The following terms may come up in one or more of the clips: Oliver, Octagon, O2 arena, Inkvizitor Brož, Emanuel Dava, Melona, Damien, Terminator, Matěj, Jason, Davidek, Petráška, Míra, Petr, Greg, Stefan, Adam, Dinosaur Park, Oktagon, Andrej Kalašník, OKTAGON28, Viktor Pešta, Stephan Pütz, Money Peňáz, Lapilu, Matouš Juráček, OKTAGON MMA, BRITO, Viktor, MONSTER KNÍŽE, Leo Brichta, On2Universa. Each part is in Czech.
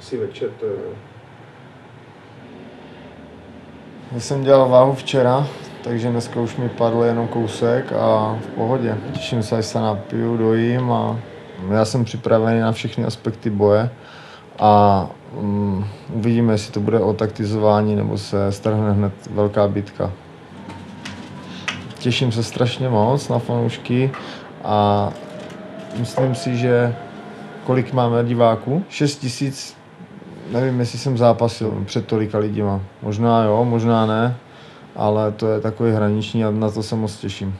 Asi večer to je. Já jsem dělal váhu včera, takže dneska už mi padl jenom kousek a v pohodě. Těším se, až se napiju, dojím a já jsem připravený na všechny aspekty boje a uvidíme, jestli to bude o taktizování nebo se strhne hned velká bitka. Těším se strašně moc na fanoušky a myslím si, že kolik máme diváků? 6 000, nevím, jestli jsem zápasil před tolika lidima. Možná jo, možná ne, ale to je takový hraniční a na to se moc těším.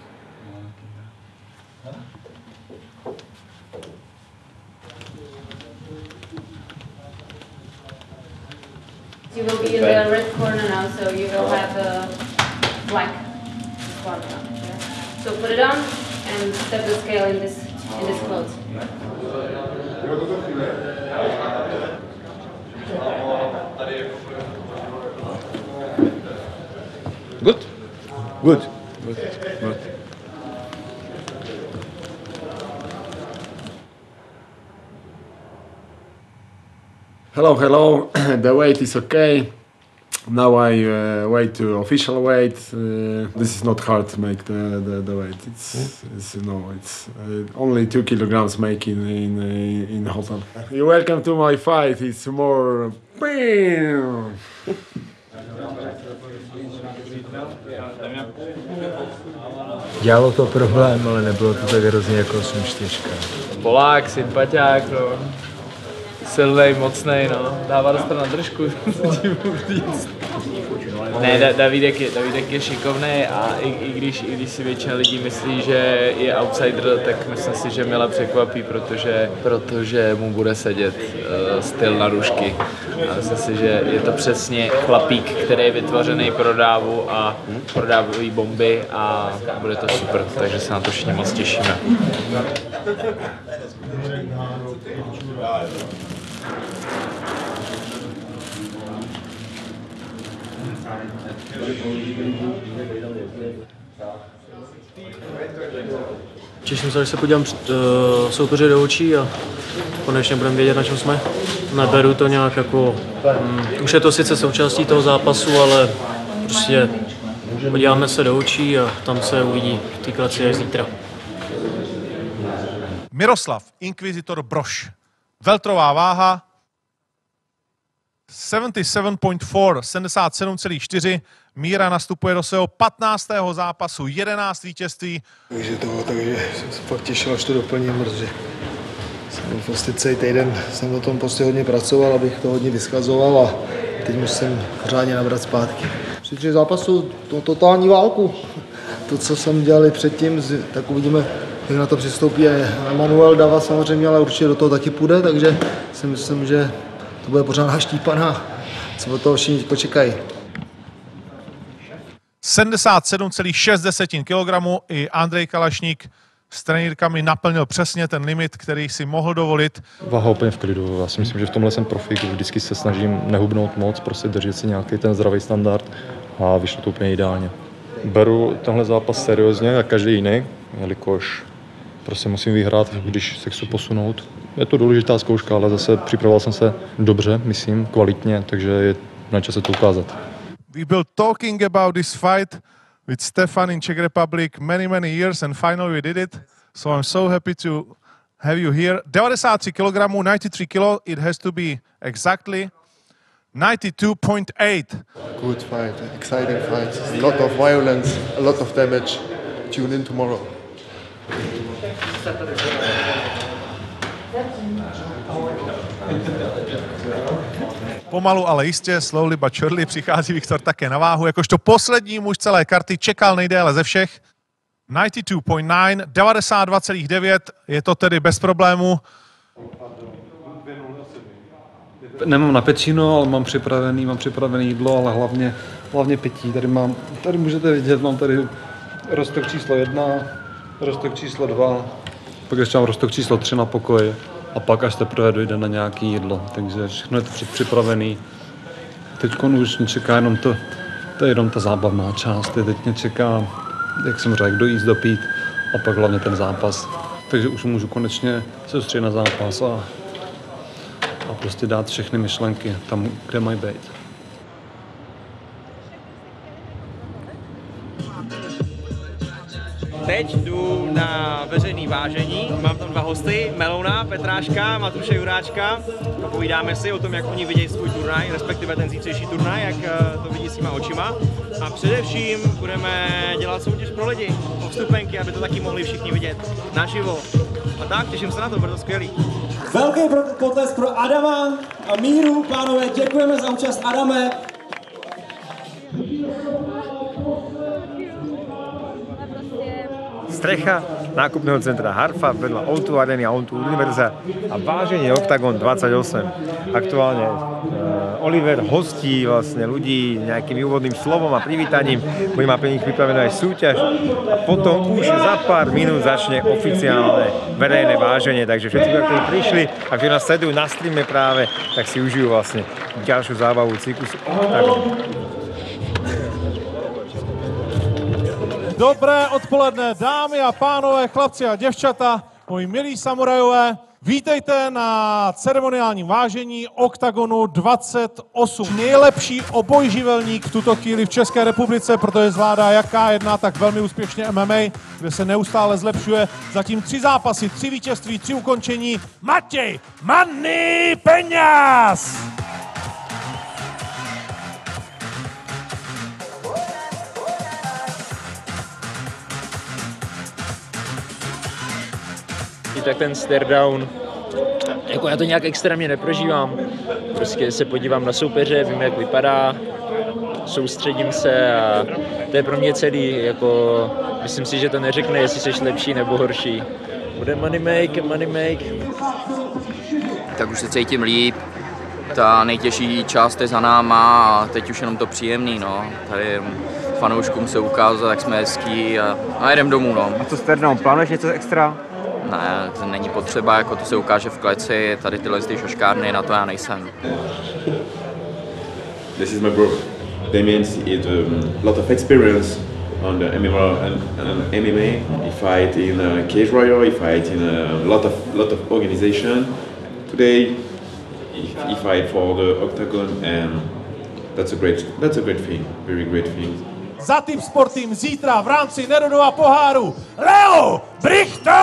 You will be in the red corner now, so you will have a black one. So put it on and step the scale in this clothes. Good. Good. Good. Good. Hello, hello. The weight is okay. Now I wait to official weight. This is not hard to make the weight. It's you know, it's only 2 kilograms making in the hotel. You're welcome to my fight. It's more. Bam! Dělalo to problém, ale nebylo to tak hrozně jako 8-4. Polák, sympaťák, no. Silnej, mocnej, no. Dává dostat na držku, ne, Davidek je šikovný a i když si většina lidí myslí, že je outsider, tak myslím si, že Mila překvapí, protože mu bude sedět styl na rušky. A myslím si, že je to přesně chlapík, který je vytvořený pro dávu a pro dávový bomby a bude to super, takže se na to všichni moc těšíme. Těším se, až se podívám soupeři do očí a konečně budeme vědět, na čem jsme. Neberu to nějak jako... už je to sice součástí toho zápasu, ale prostě podíváme se do očí a tam se uvidí v té klaci až zítra. Miroslav Inkvizitor Brož. Veltrová váha 77.4, 77,4. Míra nastupuje do svého 15. zápasu, 11 vítězství. Takže to bylo tak, že jsem se fakt těšil, až to doplním, protože jsem prostě celý týden jsem o tom prostě hodně pracoval, abych to hodně vyskazoval a teď musím řádně nabrat zpátky. Při zápasu to totální válku. To, co jsem dělal předtím, tak uvidíme, jak na to přistoupí Emanuel Dava samozřejmě, ale určitě do toho taky půjde, takže si myslím, že to bude pořádná štípaná, co od toho všichni počekají. 77,6 kg i Andrej Kalašník s trenýrkami naplnil přesně ten limit, který si mohl dovolit. Váha úplně v klidu. Já si myslím, že v tomhle jsem profik, vždycky se snažím nehubnout moc, prostě držet si nějaký ten zdravý standard a vyšlo to úplně ideálně. Beru tenhle zápas seriózně, jak každý jiný, jelikož prostě musím vyhrát, když se chci posunout. Je to důležitá zkouška, ale zase připravoval jsem se dobře, myslím, kvalitně, takže je na čase to ukázat. We were talking about this fight with Stefan in Czech Republic many years and finally we did it. So I'm so happy to have you here. 93 kg, 93 kg, it has to be exactly 92.8. Good fight, exciting fight. A lot of violence, a lot of damage. Tune in tomorrow. Pomalu, ale jistě, slowly but surely, přichází Viktor také na váhu. Jakožto poslední muž celé karty čekal nejdéle ze všech. 92.9, 92,9, je to tedy bez problému. Nemám na pečino, ale mám připravený jídlo, ale hlavně pití. Tady můžete vidět, mám tady roztok číslo 1, roztok číslo 2, pak ještě mám roztok číslo 3 na pokoji a pak až teprve dojde na nějaké jídlo, takže všechno je to připravený. Teď už mě čeká jenom to je jenom ta zábavná část, teď mě čeká, jak jsem řekl, dojíst, dopít a pak hlavně ten zápas. Takže už můžu konečně se soustředit na zápas a prostě dát všechny myšlenky tam, kde mají být. Teď jdu na veřejný vážení, mám tam dva hosty, Melona, Petráška, Matouše Juráčka. Povídáme si o tom, jak oni vidějí svůj turnaj, respektive ten zítřejší turnaj, jak to vidí svýma očima. A především budeme dělat soutěž pro lidi, o vstupenky, aby to taky mohli všichni vidět naživo. A tak, těším se na to, bude to skvělý. Velký potlesk pro Adama a Míru, pánové, děkujeme za účast, Adame. Strecha nákupného centra Harfa vedla O2 areny a On2Universa a vážení OKTAGON28. Aktuálne Oliver hostí vlastne ľudí nejakým úvodným slovom a privítaním. Bude má pre nich vypravenú aj súťaž a potom už za pár minút začne oficiálne verejné váženie. Takže všetci, ktorí prišli a ktorí nás sledujú na streame práve, tak si užijú vlastne ďalšiu zábavu cyklusu OKTAGON. Dobré odpoledne, dámy a pánové, chlapci a děvčata, moji milí samurajové. Vítejte na ceremoniálním vážení Oktagonu 28. Nejlepší obojživelník v tuto chvíli v České republice, protože zvládá jak K1, tak velmi úspěšně MMA, kde se neustále zlepšuje. Zatím 3 zápasy, 3 vítězství, 3 ukončení. Matěj, Money Peňáz! Tak ten staredown, jako já to nějak extrémně neprožívám, prostě se podívám na soupeře, vím, jak vypadá, soustředím se a to je pro mě celý, jako myslím si, že to neřekne, jestli seš lepší nebo horší. Bude money make. Tak už se cítím líp, ta nejtěžší část je za náma a teď už jenom to příjemný, no, tady fanouškům se ukázat, jak jsme hezký a jedem domů, no. A co staredown, plánuješ něco extra? Ne, to není potřeba, jako to se ukáže v kleci, tady tyhle šoškárny, na to já nejsem. This is my bro, Damien, he has a lot of experience on the MMA. He fight in Cage Royal, he fight in a lot of organization. Today he fight for the Octagon and that's a great thing, very great thing. Za Team Sport Team zítra v rámci Nerudova poháru Leo Brichta!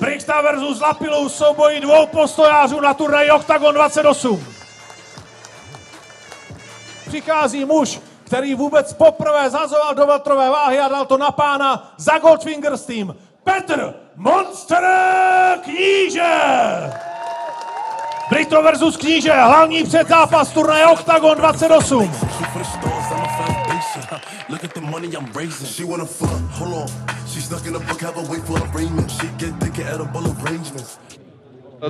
Brichta versus Lapilu, souboji dvou postojářů na turnaji Oktagon 28. Přichází muž, který vůbec poprvé zazoval do veltrové váhy a dal to na pána za Goldfingers Team. Petr, MONSTER KNÍŽE! BRITO versus KNÍŽE, hlavní předzápas turnaje Oktagon 28.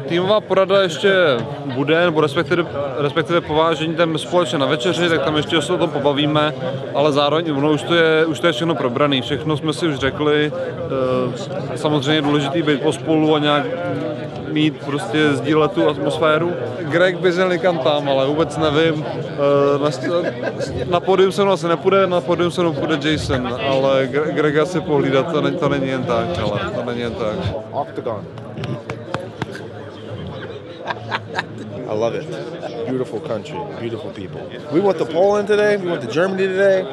Týmová porada ještě bude, nebo respektive povážení tam společně na večeři, tak tam ještě se o tom pobavíme, ale zároveň ono už to je všechno probrané, všechno jsme si už řekli, samozřejmě je důležitý být pospolu a nějak mít prostě sdílet tu atmosféru. Greg běžel někam tam, ale vůbec nevím, na pódium se mnou asi nepůjde, na pódium se mnou půjde Jason, ale Grega si pohlídat, to není jen tak. Octagon. I love it. Beautiful country, beautiful people. We went to Poland today, we went to Germany today.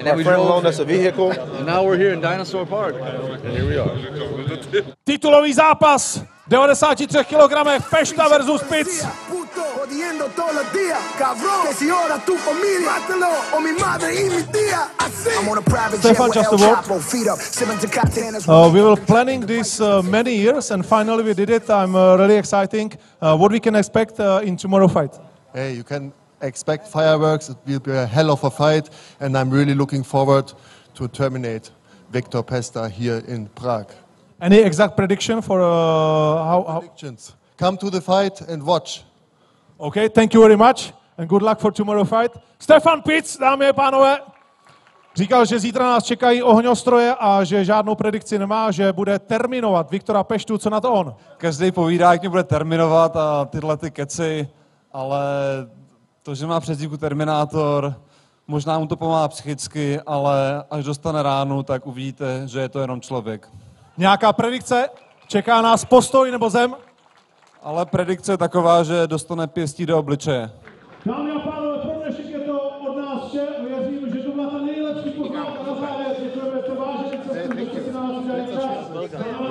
And our friend loaned us a vehicle. And now we're here in Dinosaur Park. And here we are. Titulový zápas, 93 kg, Pešta versus Pütz. Stefan, just a word. We were planning this many years and finally we did it. I'm really excited. What we can expect in tomorrow's fight? Hey, you can expect fireworks. It will be a hell of a fight and I'm really looking forward to terminate Viktor Pešta here in Prague. Any exact prediction for how? Predictions. Come to the fight and watch. Okay, thank you very much and good luck for tomorrow's fight. Stephan Pütz, dámy a pánové, říkal, že zítra nás čekají ohňostroje a že žádnou predikci nemá, že bude terminovat Viktora Peštu, co na to on? Každý povídá, jak mě bude terminovat a tyhle ty keci, ale to, že má přezdívku Terminator, Možná mu to pomáhá psychicky, ale až dostane ránu, tak uvidíte, že je to jenom člověk. Nějaká predikce? Čeká nás postoj nebo zem? Ale predikce je taková, že dostane pěstí do obličeje. Dámy a pánové, pro dnešek je to od nás vše. Věřím, že to byla ta nejlepší poznámka na závěr. Děkujeme, že jste vážili cestu, že jste si na nás udělali čas.